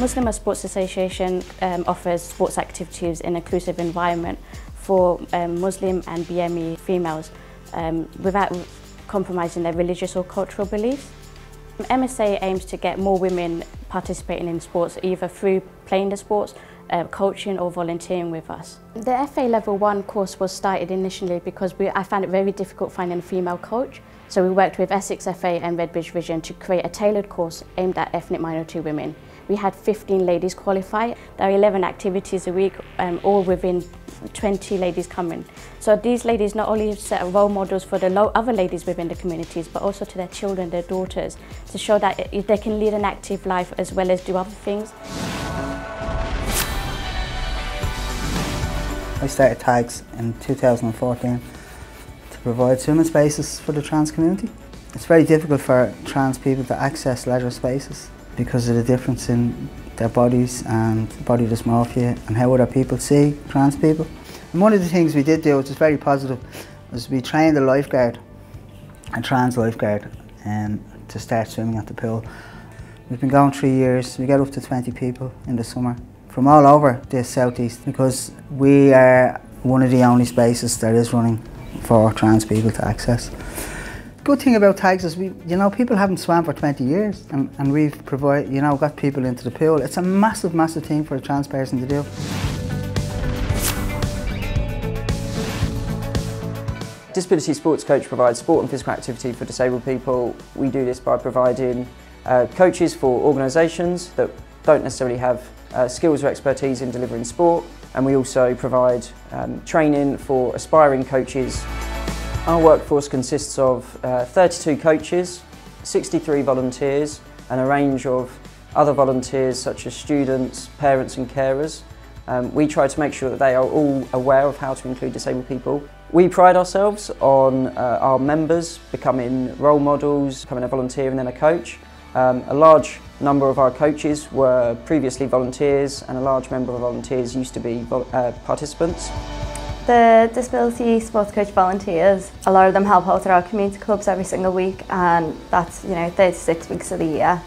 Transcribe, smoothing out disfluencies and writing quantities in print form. Muslimah Sports Association offers sports activities in an inclusive environment for Muslim and BME females without compromising their religious or cultural beliefs. MSA aims to get more women participating in sports either through playing the sports, coaching or volunteering with us. The FA Level 1 course was started initially because I found it very difficult finding a female coach, so we worked with Essex FA and Redbridge Vision to create a tailored course aimed at ethnic minority women. We had 15 ladies qualify. There are 11 activities a week, all within 20 ladies coming. So these ladies not only set role models for the other ladies within the communities, but also to their children, their daughters, to show that they can lead an active life as well as do other things. I started TAGS in 2014 to provide swimming spaces for the trans community. It's very difficult for trans people to access leisure spaces because of the difference in their bodies and body dysmorphia and how other people see trans people. And one of the things we did do, which is very positive, was we trained a lifeguard, a trans lifeguard, to start swimming at the pool. We've been going 3 years. We get up to 20 people in the summer from all over the southeast because we are one of the only spaces that is running for trans people to access. The good thing about TAGS is, people haven't swam for 20 years and we've provided, got people into the pool. It's a massive, massive thing for a trans person to do. Disability Sports Coach provides sport and physical activity for disabled people. We do this by providing coaches for organisations that don't necessarily have skills or expertise in delivering sport, and we also provide training for aspiring coaches. Our workforce consists of 32 coaches, 63 volunteers and a range of other volunteers such as students, parents and carers. We try to make sure that they are all aware of how to include disabled people. We pride ourselves on our members becoming role models, becoming a volunteer and then a coach. A large number of our coaches were previously volunteers and a large number of volunteers used to be participants. The Disability Sports Coach volunteers, a lot of them help out at our community clubs every single week, and that's, 36 weeks of the year.